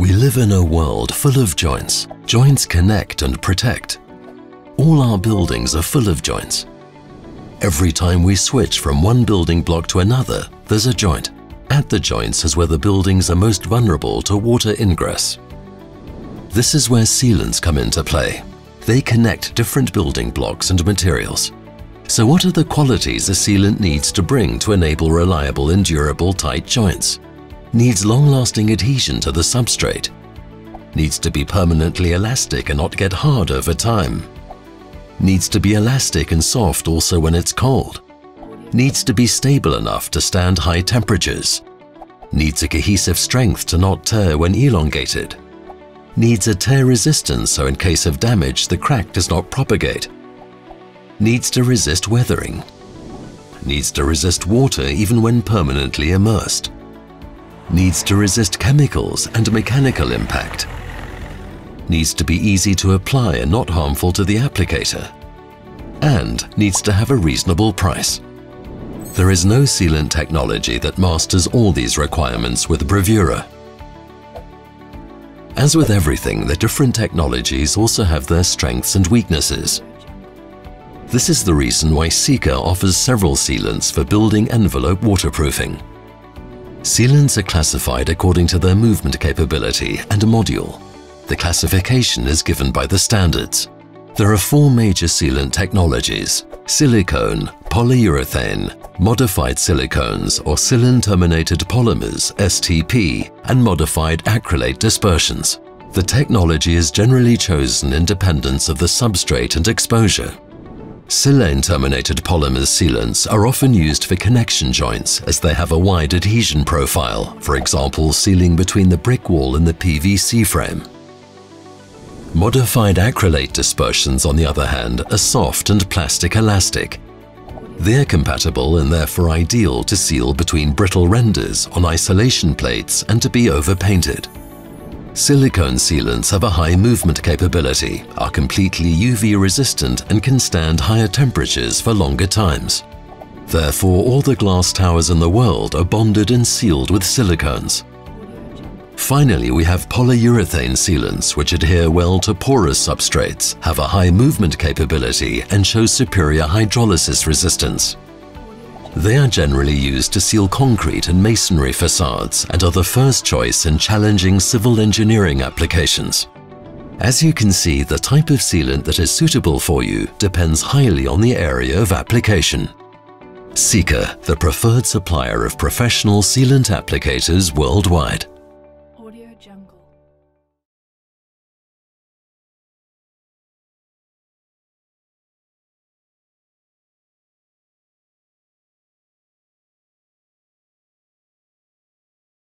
We live in a world full of joints. Joints connect and protect. All our buildings are full of joints. Every time we switch from one building block to another, there's a joint. At the joints is where the buildings are most vulnerable to water ingress. This is where sealants come into play. They connect different building blocks and materials. So what are the qualities a sealant needs to bring to enable reliable and durable tight joints? Needs long-lasting adhesion to the substrate. Needs to be permanently elastic and not get hard over time. Needs to be elastic and soft also when it's cold. Needs to be stable enough to stand high temperatures. Needs a cohesive strength to not tear when elongated. Needs a tear resistance so in case of damage the crack does not propagate. Needs to resist weathering. Needs to resist water even when permanently immersed. Needs to resist chemicals and mechanical impact. Needs to be easy to apply and not harmful to the applicator. And needs to have a reasonable price. There is no sealant technology that masters all these requirements with Bravura. As with everything, the different technologies also have their strengths and weaknesses. This is the reason why Sika offers several sealants for building envelope waterproofing. Sealants are classified according to their movement capability and module. The classification is given by the standards. There are four major sealant technologies: silicone, polyurethane, modified silicones or silane-terminated polymers (STP), and modified acrylate dispersions. The technology is generally chosen in dependence of the substrate and exposure. Silane-terminated polymers sealants are often used for connection joints as they have a wide adhesion profile, for example sealing between the brick wall and the PVC frame. Modified acrylate dispersions, on the other hand, are soft and plastic elastic. They are compatible and therefore ideal to seal between brittle renders on isolation plates and to be overpainted. Silicone sealants have a high movement capability, are completely UV resistant and can stand higher temperatures for longer times. Therefore, all the glass towers in the world are bonded and sealed with silicones. Finally, we have polyurethane sealants which adhere well to porous substrates, have a high movement capability and show superior hydrolysis resistance. They are generally used to seal concrete and masonry facades and are the first choice in challenging civil engineering applications. As you can see, the type of sealant that is suitable for you depends highly on the area of application. Sika, the preferred supplier of professional sealant applicators worldwide.